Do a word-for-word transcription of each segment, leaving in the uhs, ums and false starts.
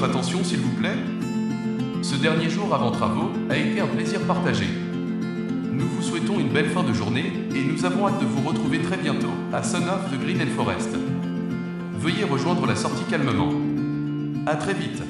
votre attention, s'il vous plaît. Ce dernier jour avant travaux a été un plaisir partagé. Nous vous souhaitons une belle fin de journée et nous avons hâte de vous retrouver très bientôt à Sons of the Green Hell Forest. Veuillez rejoindre la sortie calmement. À très vite.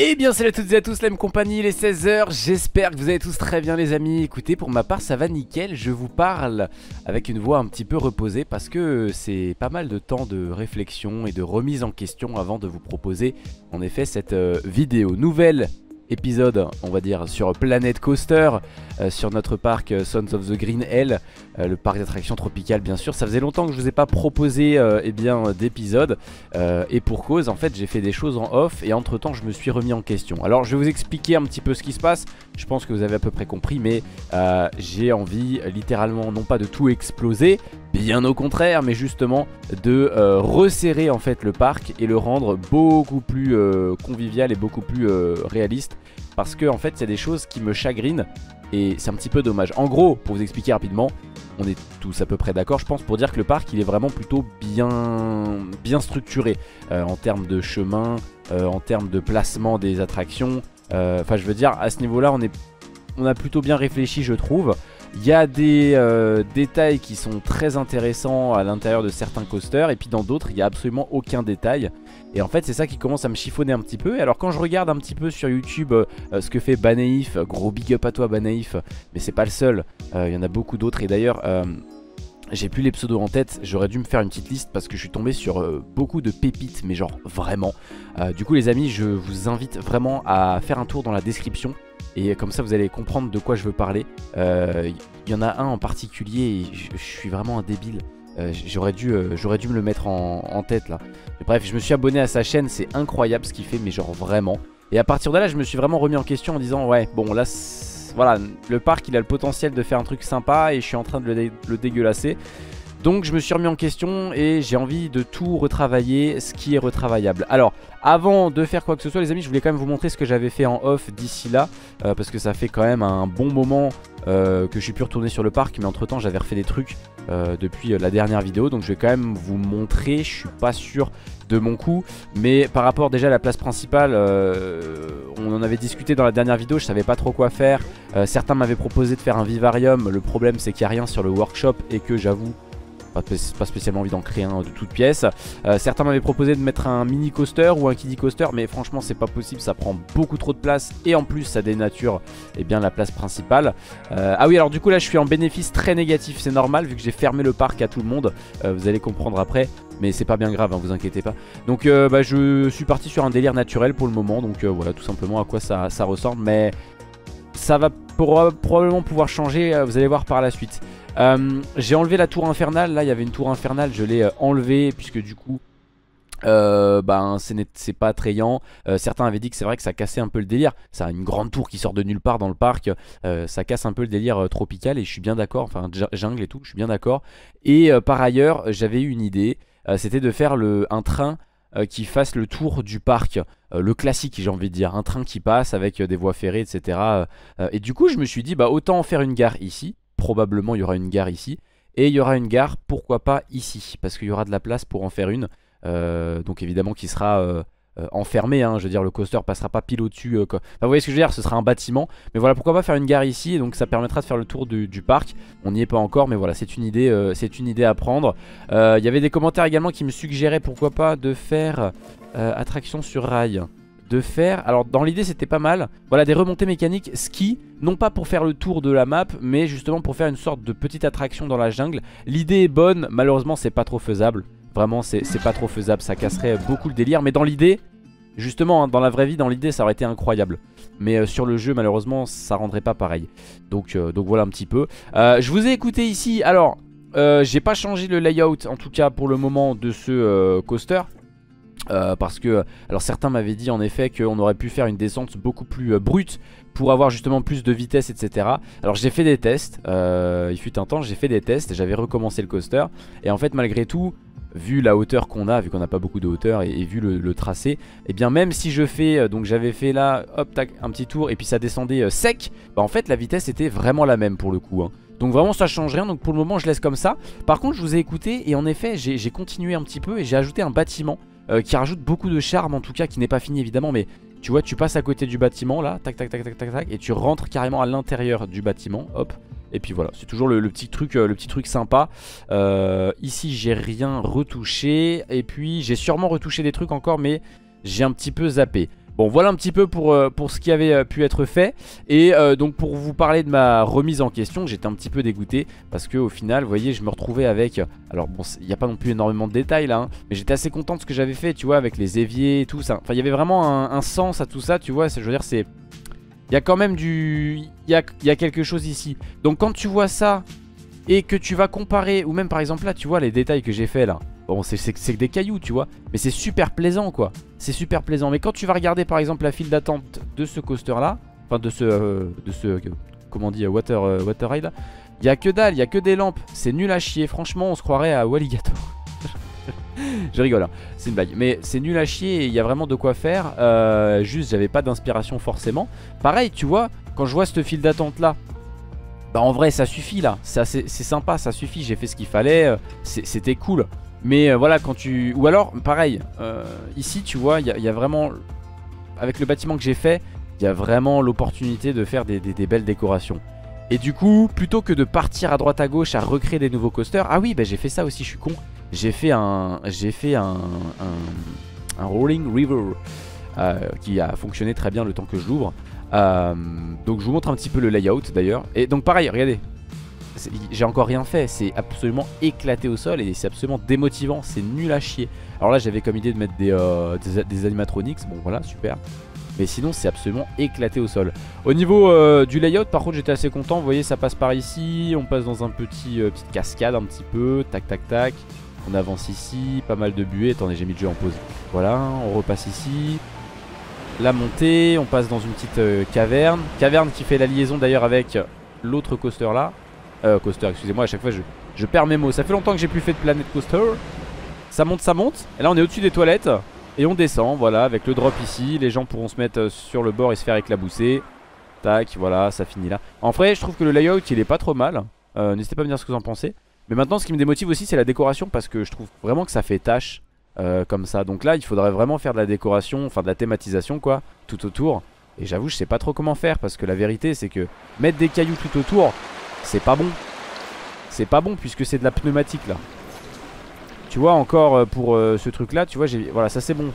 Eh bien salut à toutes et à tous, la même compagnie, il est seize heures, j'espère que vous allez tous très bien les amis. Écoutez, pour ma part ça va nickel, je vous parle avec une voix un petit peu reposée parce que c'est pas mal de temps de réflexion et de remise en question avant de vous proposer en effet cette vidéo nouvelle. Épisode, on va dire, sur Planet Coaster, euh, sur notre parc euh, Sons of the Green Hell, euh, le parc d'attractions tropicales bien sûr. Ça faisait longtemps que je vous ai pas proposé euh, eh bien d'épisode, euh, et pour cause, en fait j'ai fait des choses en off et entre temps je me suis remis en question. Alors je vais vous expliquer un petit peu ce qui se passe, je pense que vous avez à peu près compris, mais euh, j'ai envie littéralement non pas de tout exploser, bien au contraire, mais justement de euh, resserrer en fait le parc et le rendre beaucoup plus euh, convivial et beaucoup plus euh, réaliste. Parce que en fait c'est des choses qui me chagrinent et c'est un petit peu dommage. En gros, pour vous expliquer rapidement, on est tous à peu près d'accord je pense pour dire que le parc il est vraiment plutôt bien, bien structuré euh, en termes de chemin, euh, en termes de placement des attractions. Enfin euh, je veux dire, à ce niveau là on, est, on a plutôt bien réfléchi je trouve. Il y a des euh, détails qui sont très intéressants à l'intérieur de certains coasters et puis dans d'autres il n'y a absolument aucun détail. Et en fait c'est ça qui commence à me chiffonner un petit peu. Et alors quand je regarde un petit peu sur YouTube euh, ce que fait Banneif, gros big up à toi Banneif, mais c'est pas le seul, il euh, y en a beaucoup d'autres. Et d'ailleurs euh, j'ai plus les pseudos en tête, j'aurais dû me faire une petite liste parce que je suis tombé sur euh, beaucoup de pépites, mais genre vraiment euh, du coup les amis je vous invite vraiment à faire un tour dans la description. Et comme ça vous allez comprendre de quoi je veux parler. Euh, y en a un en particulier, je, je suis vraiment un débile. Euh, J'aurais dû, euh, j'aurais dû me le mettre en, en tête là. Bref, je me suis abonné à sa chaîne, c'est incroyable ce qu'il fait, mais genre vraiment. Et à partir de là, je me suis vraiment remis en question en disant ouais, bon là, voilà, le parc il a le potentiel de faire un truc sympa et je suis en train de le, dé le dégueulasser. Donc je me suis remis en question et j'ai envie de tout retravailler, ce qui est retravaillable. Alors avant de faire quoi que ce soit les amis, je voulais quand même vous montrer ce que j'avais fait en off d'ici là, euh, parce que ça fait quand même un bon moment euh, que je suis plus retourné sur le parc. Mais entre temps j'avais refait des trucs euh, depuis la dernière vidéo, donc je vais quand même vous montrer. Je suis pas sûr de mon coup, mais par rapport déjà à la place principale, euh, on en avait discuté dans la dernière vidéo, je savais pas trop quoi faire. euh, Certains m'avaient proposé de faire un vivarium, le problème c'est qu'il n'y a rien sur le workshop et que j'avoue pas spécialement envie d'en créer un de toute pièce. euh, Certains m'avaient proposé de mettre un mini coaster ou un kiddie coaster, mais franchement c'est pas possible, ça prend beaucoup trop de place et en plus ça dénature eh bien, la place principale. euh, Ah oui, alors du coup là je suis en bénéfice très négatif, c'est normal vu que j'ai fermé le parc à tout le monde. euh, Vous allez comprendre après, mais c'est pas bien grave hein, vous inquiétez pas. Donc euh, bah, je suis parti sur un délire naturel pour le moment. Donc euh, voilà tout simplement à quoi ça, ça ressemble, mais ça va pour, probablement pouvoir changer, euh, vous allez voir par la suite. Euh, j'ai enlevé la tour infernale, là il y avait une tour infernale, je l'ai euh, enlevée puisque du coup euh, ben, c'est pas attrayant. euh, Certains avaient dit que c'est vrai que ça cassait un peu le délire, ça a une grande tour qui sort de nulle part dans le parc, euh, ça casse un peu le délire euh, tropical et je suis bien d'accord, enfin jungle et tout, je suis bien d'accord. Et euh, par ailleurs j'avais eu une idée, euh, c'était de faire le, un train euh, qui fasse le tour du parc. Euh, le classique j'ai envie de dire, un train qui passe avec euh, des voies ferrées etc. euh, Et du coup je me suis dit bah autant en faire une gare ici. Probablement il y aura une gare ici et il y aura une gare pourquoi pas ici, parce qu'il y aura de la place pour en faire une. euh, Donc évidemment qui sera euh, euh, enfermée hein, je veux dire le coaster passera pas pile au dessus euh, quoi. Enfin, vous voyez ce que je veux dire, ce sera un bâtiment. Mais voilà pourquoi pas faire une gare ici et donc ça permettra de faire le tour du, du parc. On n'y est pas encore mais voilà c'est une idée, euh, c'est une idée à prendre. Il euh, y avait des commentaires également qui me suggéraient pourquoi pas de faire euh, attraction sur rail. De faire, alors dans l'idée c'était pas mal, voilà des remontées mécaniques ski, non pas pour faire le tour de la map mais justement pour faire une sorte de petite attraction dans la jungle. L'idée est bonne, malheureusement c'est pas trop faisable, vraiment c'est pas trop faisable, ça casserait beaucoup le délire. Mais dans l'idée, justement hein, dans la vraie vie, dans l'idée ça aurait été incroyable, mais euh, sur le jeu malheureusement ça rendrait pas pareil. Donc, euh, donc voilà un petit peu, euh, je vous ai écouté ici, alors euh, j'ai pas changé le layout en tout cas pour le moment de ce euh, coaster. Euh, parce que, alors certains m'avaient dit en effet qu'on aurait pu faire une descente beaucoup plus euh, brute pour avoir justement plus de vitesse, etc. Alors j'ai fait des tests, euh, il fut un temps j'ai fait des tests, j'avais recommencé le coaster. Et en fait malgré tout, vu la hauteur qu'on a, vu qu'on n'a pas beaucoup de hauteur et, et vu le, le tracé, et eh bien même si je fais, donc j'avais fait là, hop tac, un petit tour et puis ça descendait euh, sec, bah en fait la vitesse était vraiment la même pour le coup hein. Donc vraiment ça change rien, donc pour le moment je laisse comme ça. Par contre je vous ai écouté et en effet j'ai continué un petit peu et j'ai ajouté un bâtiment Euh, qui rajoute beaucoup de charme, en tout cas qui n'est pas fini évidemment, mais tu vois tu passes à côté du bâtiment là, tac tac tac tac tac tac, et tu rentres carrément à l'intérieur du bâtiment, hop, et puis voilà, c'est toujours le, le, petit truc, euh, le petit truc sympa. euh, Ici j'ai rien retouché, et puis j'ai sûrement retouché des trucs encore mais j'ai un petit peu zappé. Bon voilà un petit peu pour, euh, pour ce qui avait euh, pu être fait. Et euh, donc pour vous parler de ma remise en question, j'étais un petit peu dégoûté parce que au final vous voyez je me retrouvais avec, alors bon il n'y a pas non plus énormément de détails là hein, mais j'étais assez content de ce que j'avais fait tu vois, avec les éviers et tout ça. Enfin il y avait vraiment un, un sens à tout ça tu vois, je veux dire c'est, il y a quand même du, il y a, y a quelque chose ici. Donc quand tu vois ça et que tu vas comparer, ou même par exemple là tu vois les détails que j'ai fait là, bon c'est que des cailloux tu vois, mais c'est super plaisant quoi, c'est super plaisant. Mais quand tu vas regarder par exemple la file d'attente de ce coaster là, enfin de ce, euh, de ce euh, comment on dit, water, euh, water ride là, il n'y a que dalle, il n'y a que des lampes, c'est nul à chier, franchement on se croirait à Waligator. Je rigole hein, c'est une blague, mais c'est nul à chier et il y a vraiment de quoi faire. euh, Juste j'avais pas d'inspiration forcément. Pareil tu vois, quand je vois cette file d'attente là, bah en vrai ça suffit là, c'est sympa, ça suffit, j'ai fait ce qu'il fallait, c'était cool. Mais euh, voilà quand tu... Ou alors pareil, euh, ici tu vois il y, y a vraiment, avec le bâtiment que j'ai fait, il y a vraiment l'opportunité de faire des, des, des belles décorations. Et du coup plutôt que de partir à droite à gauche à recréer des nouveaux coasters, ah oui bah j'ai fait ça aussi, je suis con, j'ai fait un j'ai fait un, un, un Rolling River euh, qui a fonctionné très bien le temps que je l'ouvre. euh, Donc je vous montre un petit peu le layout d'ailleurs. Et donc pareil regardez, j'ai encore rien fait, c'est absolument éclaté au sol et c'est absolument démotivant, c'est nul à chier. Alors là j'avais comme idée de mettre des, euh, des, des animatronics, bon voilà super, mais sinon c'est absolument éclaté au sol. Au niveau euh, du layout par contre j'étais assez content, vous voyez ça passe par ici, on passe dans un petit euh, petite cascade un petit peu, tac tac tac, on avance ici, pas mal de buées, attendez j'ai mis le jeu en pause, voilà on repasse ici, la montée, on passe dans une petite euh, caverne, caverne qui fait la liaison d'ailleurs avec l'autre coaster là. Euh, coaster, excusez-moi, à chaque fois je, je perds mes mots. Ça fait longtemps que j'ai plus fait de Planet Coaster. Ça monte, ça monte. Et là on est au-dessus des toilettes. Et on descend, voilà, avec le drop ici. Les gens pourront se mettre sur le bord et se faire éclabousser. Tac, voilà, ça finit là. En vrai, je trouve que le layout il est pas trop mal. euh, N'hésitez pas à me dire ce que vous en pensez. Mais maintenant ce qui me démotive aussi c'est la décoration, parce que je trouve vraiment que ça fait tâche euh, comme ça. Donc là il faudrait vraiment faire de la décoration, enfin de la thématisation quoi, tout autour. Et j'avoue je sais pas trop comment faire, parce que la vérité c'est que mettre des cailloux tout autour, c'est pas bon. C'est pas bon puisque c'est de la pneumatique là. Tu vois encore pour euh, ce truc là, tu vois, j'ai, voilà ça c'est bon.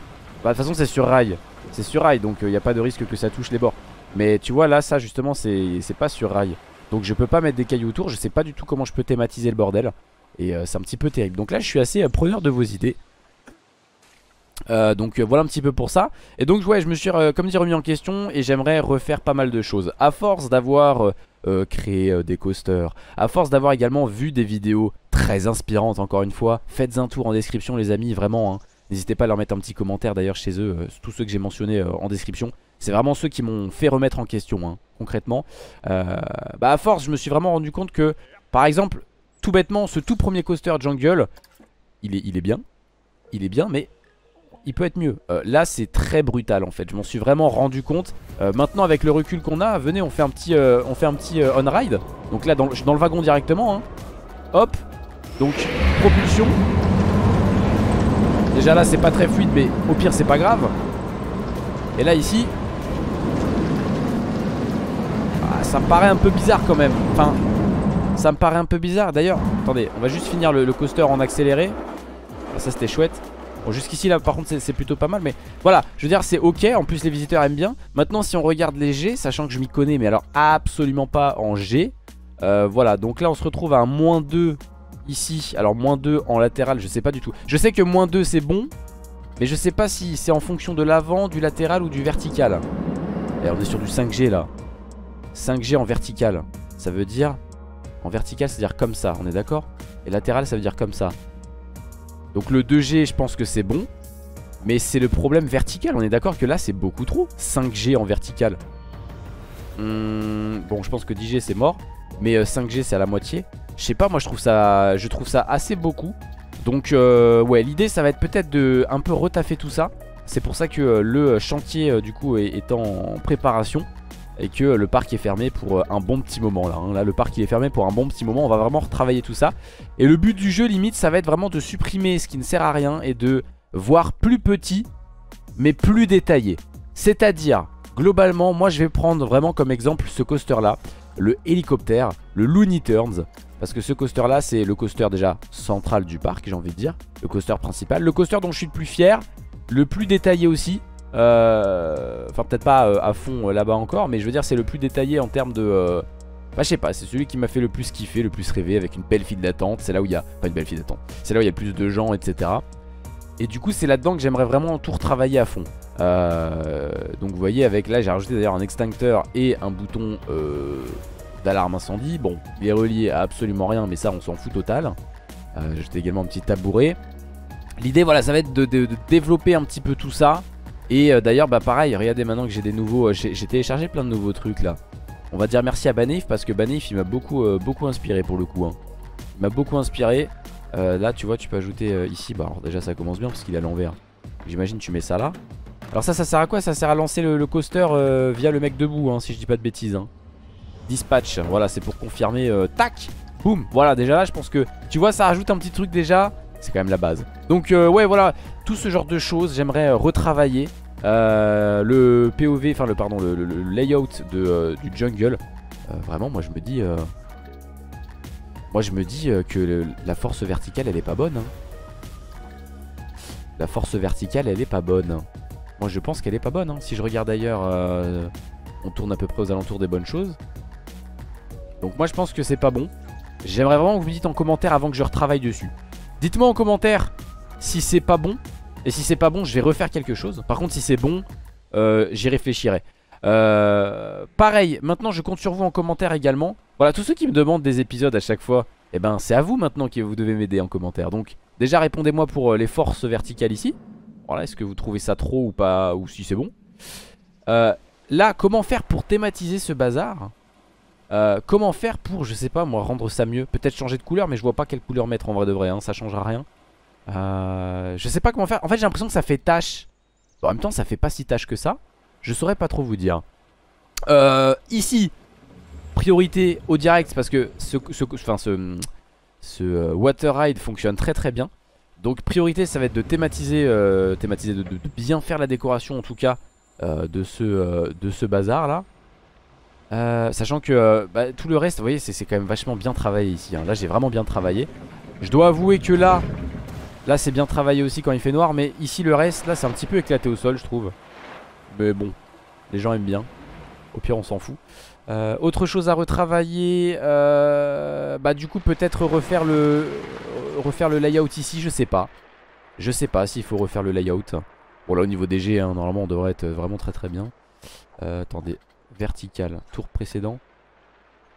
Bah, de toute façon c'est sur rail. C'est sur rail donc il euh, n'y a pas de risque que ça touche les bords. Mais tu vois là ça justement c'est pas sur rail. Donc je peux pas mettre des cailloux autour, je sais pas du tout comment je peux thématiser le bordel. Et euh, c'est un petit peu terrible. Donc là je suis assez euh, preneur de vos idées. Euh, donc euh, voilà un petit peu pour ça. Et donc ouais je me suis euh, comme dit remis en question, et j'aimerais refaire pas mal de choses. À force d'avoir euh, euh, créé euh, des coasters, à force d'avoir également vu des vidéos très inspirantes, encore une fois faites un tour en description les amis, vraiment n'hésitez hein. pas à leur mettre un petit commentaire d'ailleurs chez eux, euh, tous ceux que j'ai mentionnés euh, en description. C'est vraiment ceux qui m'ont fait remettre en question hein, concrètement. euh, Bah à force je me suis vraiment rendu compte que par exemple tout bêtement ce tout premier coaster jungle, Il est, il est bien, il est bien mais il peut être mieux. euh, Là c'est très brutal en fait, je m'en suis vraiment rendu compte. euh, Maintenant avec le recul qu'on a, venez on fait un petit euh, on fait un petit euh, on-ride. Donc là dans, je suis dans le wagon directement hein. Hop. Donc propulsion. Déjà là c'est pas très fluide, mais au pire c'est pas grave. Et là ici, ah, ça me paraît un peu bizarre quand même. Enfin ça me paraît un peu bizarre d'ailleurs. Attendez on va juste finir le, le coaster en accéléré. Ah, ça c'était chouette. Bon, jusqu'ici là par contre c'est plutôt pas mal, mais voilà je veux dire c'est ok, en plus les visiteurs aiment bien. Maintenant si on regarde les G, sachant que je m'y connais mais alors absolument pas en G, euh, voilà donc là on se retrouve à un moins deux ici. Alors moins deux en latéral je sais pas du tout. Je sais que moins deux c'est bon, mais je sais pas si c'est en fonction de l'avant, du latéral ou du vertical. Et on est sur du cinq G là, cinq G en vertical. Ça veut dire, en vertical c'est à dire comme ça, on est d'accord. Et latéral ça veut dire comme ça. Donc le deux G je pense que c'est bon. Mais c'est le problème vertical, on est d'accord que là c'est beaucoup trop. cinq G en vertical. Hum, bon, je pense que dix G c'est mort. Mais cinq G c'est à la moitié. Je sais pas, moi je trouve ça, je trouve ça assez beaucoup. Donc euh, ouais, l'idée ça va être peut-être de un peu retaffer tout ça. C'est pour ça que euh, le chantier euh, du coup est, est en préparation. Et que euh, le parc est fermé pour euh, un bon petit moment là, hein. Là le parc il est fermé pour un bon petit moment. On va vraiment retravailler tout ça. Et le but du jeu limite ça va être vraiment de supprimer ce qui ne sert à rien. Et de voir plus petit mais plus détaillé. C'est à dire globalement moi je vais prendre vraiment comme exemple ce coaster là. Le hélicoptère, le Looney Turns. Parce que ce coaster là c'est le coaster déjà central du parc, j'ai envie de dire. Le coaster principal, le coaster dont je suis le plus fier, le plus détaillé aussi. euh... Enfin peut-être pas à fond là-bas encore, mais je veux dire c'est le plus détaillé en termes de euh... Enfin je sais pas, c'est celui qui m'a fait le plus kiffer, le plus rêver. Avec une belle file d'attente, c'est là où il y a... Enfin une belle file d'attente, c'est là où il y a plus de gens, et cetera. Et du coup c'est là-dedans que j'aimerais vraiment tout retravailler à fond. euh... Donc vous voyez avec là j'ai rajouté d'ailleurs un extincteur et un bouton... Euh... d'alarme incendie, bon il est relié à absolument rien mais ça on s'en fout total. euh, J'étais également un petit tabouret. L'idée voilà ça va être de, de, de développer un petit peu tout ça. Et euh, d'ailleurs bah pareil regardez maintenant que j'ai des nouveaux, euh, j'ai téléchargé plein de nouveaux trucs là. On va dire merci à Banneif parce que Banneif il m'a beaucoup euh, beaucoup inspiré pour le coup hein. Il m'a beaucoup inspiré. euh, Là tu vois tu peux ajouter euh, ici, bah alors déjà ça commence bien parce qu'il est à l'envers. J'imagine tu mets ça là. Alors ça ça sert à quoi? Ça sert à lancer le, le coaster euh, via le mec debout hein, si je dis pas de bêtises hein. Dispatch, voilà c'est pour confirmer, euh, tac, boum, voilà déjà là je pense que tu vois ça rajoute un petit truc déjà, c'est quand même la base. Donc euh, ouais voilà, tout ce genre de choses j'aimerais euh, retravailler. euh, Le P O V, enfin le pardon, le, le, le layout de, euh, du jungle. euh, Vraiment moi je me dis euh, Moi je me dis euh, que le, la force verticale elle est pas bonne hein. La force verticale elle est pas bonne. Moi je pense qu'elle est pas bonne hein. Si je regarde ailleurs, euh, on tourne à peu près aux alentours des bonnes choses. Donc moi je pense que c'est pas bon. J'aimerais vraiment que vous me dites en commentaire avant que je retravaille dessus. Dites-moi en commentaire si c'est pas bon. Et si c'est pas bon je vais refaire quelque chose. Par contre si c'est bon euh, j'y réfléchirai. euh, Pareil maintenant je compte sur vous en commentaire également. Voilà tous ceux qui me demandent des épisodes à chaque fois, et eh ben c'est à vous maintenant que vous devez m'aider en commentaire. Donc déjà répondez-moi pour les forces verticales ici. Voilà est-ce que vous trouvez ça trop ou pas, ou si c'est bon. euh, Là comment faire pour thématiser ce bazar. Euh, comment faire pour, je sais pas moi, rendre ça mieux. Peut-être changer de couleur mais je vois pas quelle couleur mettre en vrai de vrai hein, ça changera rien. euh, Je sais pas comment faire, en fait j'ai l'impression que ça fait tâche. En même temps ça fait pas si tâche que ça. Je saurais pas trop vous dire. euh, Ici priorité au direct parce que ce, ce, enfin, ce, ce water ride fonctionne très très bien. Donc priorité ça va être de thématiser, euh, thématiser de, de, de bien faire la décoration en tout cas euh, de, ce, euh, de ce bazar là. Euh, sachant que euh, bah, tout le reste vous voyez c'est quand même vachement bien travaillé ici hein. Là j'ai vraiment bien travaillé. Je dois avouer que là Là c'est bien travaillé aussi quand il fait noir. Mais ici le reste là c'est un petit peu éclaté au sol je trouve. Mais bon les gens aiment bien, au pire on s'en fout. euh, Autre chose à retravailler, euh, bah du coup peut-être refaire le Refaire le layout ici. Je sais pas Je sais pas s'il faut refaire le layout. Bon là au niveau des G hein, normalement on devrait être vraiment très très bien. euh, Attendez, vertical, tour précédent.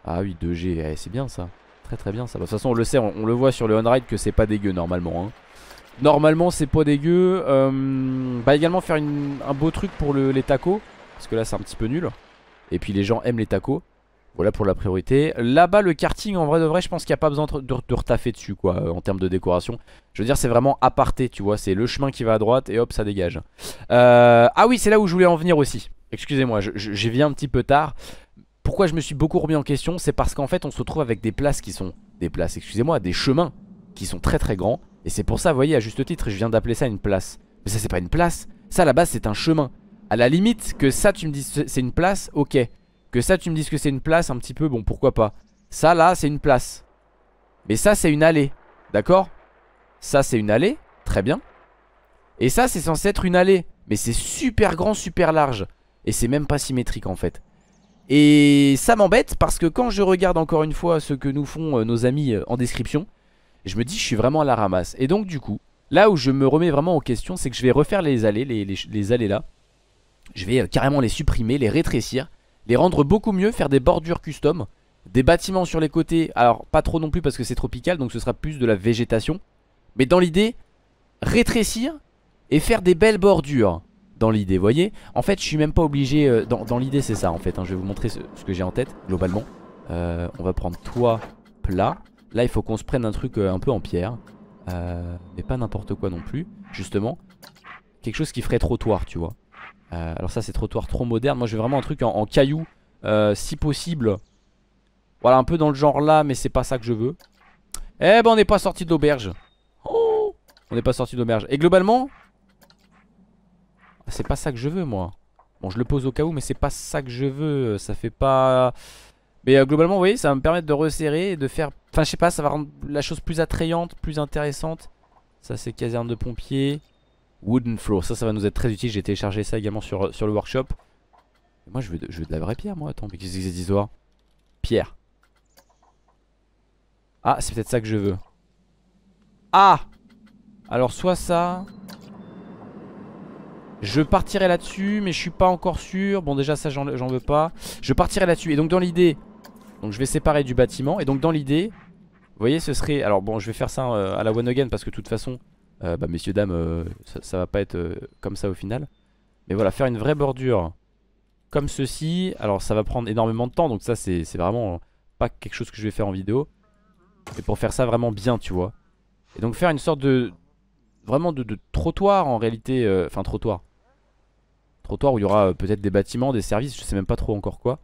Ah oui deux G, eh, c'est bien ça. Très très bien ça. De toute façon on le sait, on, on le voit sur le on-ride que c'est pas dégueu normalement hein. Normalement c'est pas dégueu. euh, Bah également faire une, un beau truc pour le, les tacos. Parce que là c'est un petit peu nul. Et puis les gens aiment les tacos. Voilà pour la priorité. Là-bas le karting en vrai de vrai je pense qu'il n'y a pas besoin de, de, de retaffer dessus quoi. En termes de décoration, je veux dire c'est vraiment aparté tu vois. C'est le chemin qui va à droite et hop ça dégage. euh, Ah oui c'est là où je voulais en venir aussi. Excusez-moi, j'y viens un petit peu tard. Pourquoi je me suis beaucoup remis en question, c'est parce qu'en fait on se retrouve avec des places qui sont... Des places, excusez-moi, des chemins qui sont très très grands. Et c'est pour ça, vous voyez, à juste titre, je viens d'appeler ça une place. Mais ça c'est pas une place, ça à la base c'est un chemin. À la limite, que ça tu me dises c'est une place, ok. Que ça tu me dises que c'est une place un petit peu, bon pourquoi pas. Ça là c'est une place. Mais ça c'est une allée, d'accord. Ça c'est une allée, très bien. Et ça c'est censé être une allée. Mais c'est super grand, super large. Et c'est même pas symétrique en fait. Et ça m'embête parce que quand je regarde encore une fois ce que nous font nos amis en description, je me dis je suis vraiment à la ramasse. Et donc du coup, là où je me remets vraiment en question, c'est que je vais refaire les allées, les, les, les allées là. Je vais carrément les supprimer, les rétrécir, les rendre beaucoup mieux, faire des bordures custom, des bâtiments sur les côtés. Alors pas trop non plus parce que c'est tropical, donc ce sera plus de la végétation. Mais dans l'idée, rétrécir et faire des belles bordures dans l'idée, voyez. En fait je suis même pas obligé, euh, dans, dans l'idée c'est ça en fait hein, je vais vous montrer ce, ce que j'ai en tête globalement. euh, On va prendre toit plat. Là il faut qu'on se prenne un truc euh, un peu en pierre, euh, mais pas n'importe quoi non plus. Justement quelque chose qui ferait trottoir, tu vois. euh, Alors ça c'est trottoir trop moderne. Moi je veux vraiment un truc en, en cailloux, euh, si possible. Voilà, un peu dans le genre là, mais c'est pas ça que je veux. Eh ben on n'est pas sorti de l'auberge. Oh, on n'est pas sorti de l'auberge. Et globalement c'est pas ça que je veux moi. Bon je le pose au cas où, mais c'est pas ça que je veux. Ça fait pas... Mais euh, globalement vous voyez ça va me permettre de resserrer et de faire... Enfin je sais pas, ça va rendre la chose plus attrayante, plus intéressante. Ça c'est caserne de pompiers. Wooden floor, ça ça va nous être très utile. J'ai téléchargé ça également sur, sur le workshop. Et moi je veux, de, je veux de la vraie pierre moi. Attends mais qu'est-ce que c'est cette histoire? Pierre. Ah c'est peut-être ça que je veux. Ah. Alors soit ça... Je partirai là-dessus, mais je suis pas encore sûr. Bon déjà ça j'en veux pas. Je partirai là-dessus et donc dans l'idée, donc je vais séparer du bâtiment. Et donc dans l'idée, vous voyez ce serait... Alors bon je vais faire ça euh, à la one again, parce que de toute façon euh, bah messieurs dames euh, ça, ça va pas être euh, comme ça au final. Mais voilà, faire une vraie bordure comme ceci. Alors ça va prendre énormément de temps, donc ça c'est vraiment pas quelque chose que je vais faire en vidéo. Et pour faire ça vraiment bien tu vois. Et donc faire une sorte de... Vraiment de, de trottoir en réalité. Enfin euh, trottoir Trottoir où il y aura peut-être des bâtiments, des services, je sais même pas trop encore quoi.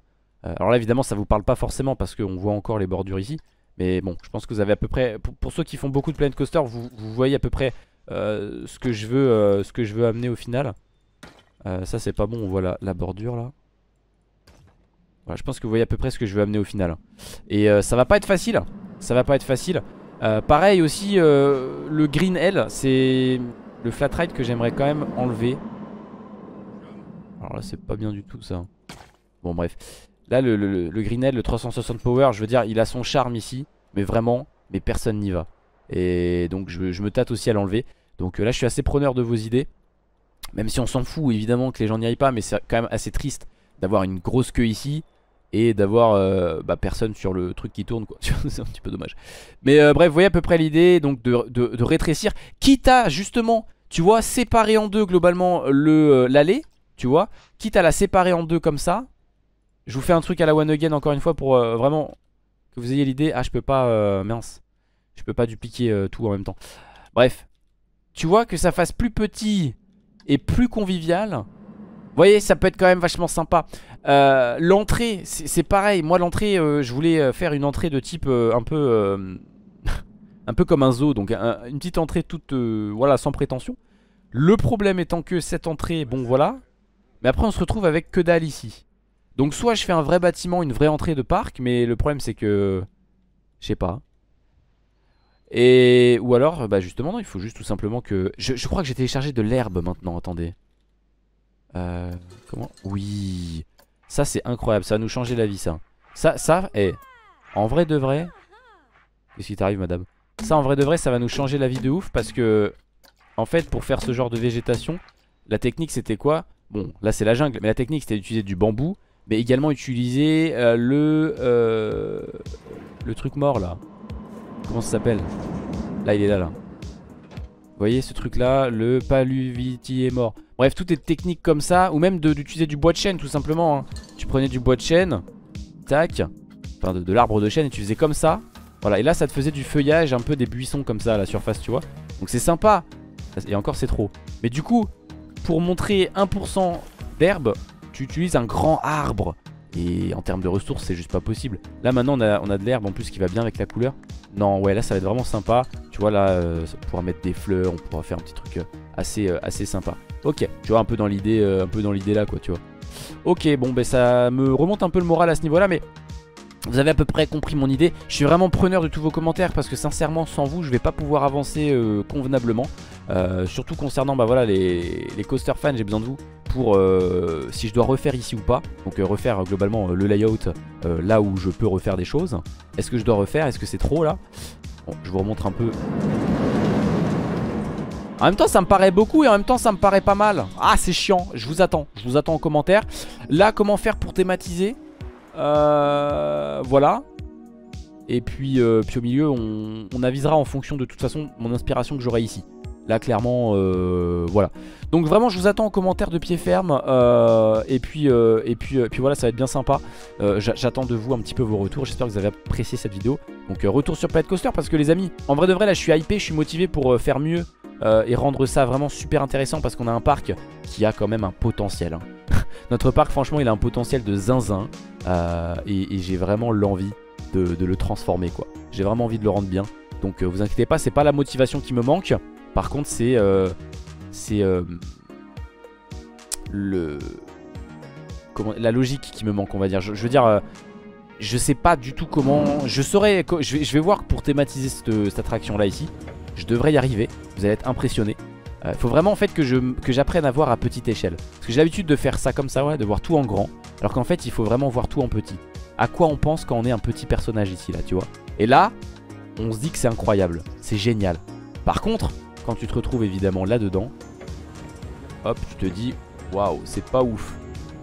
Euh, alors là évidemment ça vous parle pas forcément parce qu'on voit encore les bordures ici. Mais bon je pense que vous avez à peu près, pour, pour ceux qui font beaucoup de Planet Coaster, vous, vous voyez à peu près euh, ce, que je veux, euh, ce que je veux amener au final. euh, Ça c'est pas bon, on voit la, la bordure là. Voilà, je pense que vous voyez à peu près ce que je veux amener au final. Et euh, ça va pas être facile. Ça va pas être facile. euh, Pareil aussi euh, le Green Hell, c'est le flat ride que j'aimerais quand même enlever. Alors là c'est pas bien du tout ça. Bon bref. Là le, le, le Green Hell, le trois cent soixante Power, je veux dire il a son charme ici. Mais vraiment, mais personne n'y va. Et donc je, je me tâte aussi à l'enlever. Donc là je suis assez preneur de vos idées. Même si on s'en fout évidemment que les gens n'y aillent pas. Mais c'est quand même assez triste d'avoir une grosse queue ici et d'avoir euh, bah, personne sur le truc qui tourne quoi. C'est un petit peu dommage. Mais euh, bref vous voyez à peu près l'idée. Donc de, de, de rétrécir, quitte à justement, tu vois, séparer en deux globalement l'allée. Tu vois, quitte à la séparer en deux comme ça. Je vous fais un truc à la one again encore une fois pour euh, vraiment que vous ayez l'idée. Ah je peux pas, euh, mince, je peux pas dupliquer euh, tout en même temps. Bref, tu vois que ça fasse plus petit et plus convivial. Vous voyez ça peut être quand même vachement sympa. euh, L'entrée c'est pareil. Moi l'entrée euh, je voulais faire une entrée de type euh, un peu euh, un peu comme un zoo. Donc un, une petite entrée toute euh, voilà sans prétention. Le problème étant que cette entrée, bon voilà, mais après on se retrouve avec que dalle ici. Donc soit je fais un vrai bâtiment, une vraie entrée de parc, mais le problème c'est que... Je sais pas. Et... Ou alors, bah justement, non, il faut juste tout simplement que... Je, je crois que j'ai téléchargé de l'herbe maintenant, attendez. Euh... Comment ? Oui. Ça c'est incroyable, ça va nous changer la vie ça. Ça, ça, eh. En vrai de vrai... Qu'est-ce qui t'arrive madame ? Ça en vrai de vrai, ça va nous changer la vie de ouf parce que... En fait, pour faire ce genre de végétation, la technique c'était quoi ? Bon là c'est la jungle, mais la technique c'était d'utiliser du bambou, mais également utiliser euh, le euh, le truc mort là. Comment ça s'appelle? Là il est là là. Vous voyez ce truc là, le paluvitier mort. Bref tout est technique comme ça, ou même d'utiliser du bois de chêne tout simplement hein. Tu prenais du bois de chêne, tac, enfin de, de l'arbre de chêne et tu faisais comme ça. Voilà et là ça te faisait du feuillage, un peu des buissons comme ça à la surface tu vois. Donc c'est sympa. Et encore c'est trop. Mais du coup... Pour montrer un pour cent d'herbe, tu utilises un grand arbre. Et en termes de ressources, c'est juste pas possible. Là maintenant on a, on a de l'herbe en plus qui va bien avec la couleur. Non ouais là ça va être vraiment sympa. Tu vois là euh, on pourra mettre des fleurs, on pourra faire un petit truc euh, assez, euh, assez sympa. Ok tu vois un peu dans l'idée euh, un peu dans l'idée là quoi tu vois. Ok bon ben bah, ça me remonte un peu le moral à ce niveau là. Mais vous avez à peu près compris mon idée. Je suis vraiment preneur de tous vos commentaires parce que sincèrement sans vous je vais pas pouvoir avancer euh, convenablement. Euh, surtout concernant bah voilà les, les coaster fans, j'ai besoin de vous pour euh, si je dois refaire ici ou pas. Donc euh, refaire euh, globalement euh, le layout euh, là où je peux refaire des choses. Est-ce que je dois refaire? Est-ce que c'est trop là? Bon je vous remontre un peu. En même temps ça me paraît beaucoup et en même temps ça me paraît pas mal. Ah c'est chiant, je vous attends, je vous attends en commentaire. Là comment faire pour thématiser? Euh, voilà. Et puis, euh, puis au milieu on, on avisera en fonction de toute façon mon inspiration que j'aurai ici. Là clairement euh, voilà. Donc vraiment je vous attends en commentaire de pied ferme euh, et, puis, euh, et, puis, et puis voilà, ça va être bien sympa. euh, J'attends de vous un petit peu vos retours. J'espère que vous avez apprécié cette vidéo. Donc euh, retour sur Planet Coaster parce que les amis, en vrai de vrai là je suis hypé, je suis motivé pour euh, faire mieux euh, et rendre ça vraiment super intéressant. Parce qu'on a un parc qui a quand même un potentiel hein. Notre parc franchement il a un potentiel de zinzin euh, et, et j'ai vraiment l'envie de, de le transformer quoi. J'ai vraiment envie de le rendre bien. Donc euh, vous inquiétez pas, c'est pas la motivation qui me manque. Par contre, c'est euh, euh, le comment, la logique qui me manque, on va dire. Je, je veux dire, euh, je sais pas du tout comment... Je saurais, je vais, je vais voir pour thématiser cette, cette attraction-là ici. Je devrais y arriver, vous allez être impressionnés. Il euh, faut vraiment en fait que j'apprenne que à voir à petite échelle. Parce que j'ai l'habitude de faire ça comme ça, ouais, de voir tout en grand. Alors qu'en fait, il faut vraiment voir tout en petit. À quoi on pense quand on est un petit personnage ici, là, tu vois. Et là, on se dit que c'est incroyable, c'est génial. Par contre... Quand tu te retrouves évidemment là-dedans, hop, tu te dis, waouh, c'est pas ouf.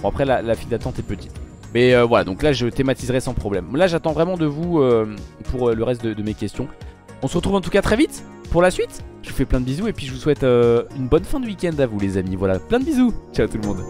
Bon, après, la, la file d'attente est petite. Mais euh, voilà, donc là, je thématiserai sans problème. Là, j'attends vraiment de vous euh, pour euh, le reste de, de mes questions. On se retrouve en tout cas très vite pour la suite. Je vous fais plein de bisous et puis je vous souhaite euh, une bonne fin de week-end à vous, les amis. Voilà, plein de bisous. Ciao tout le monde.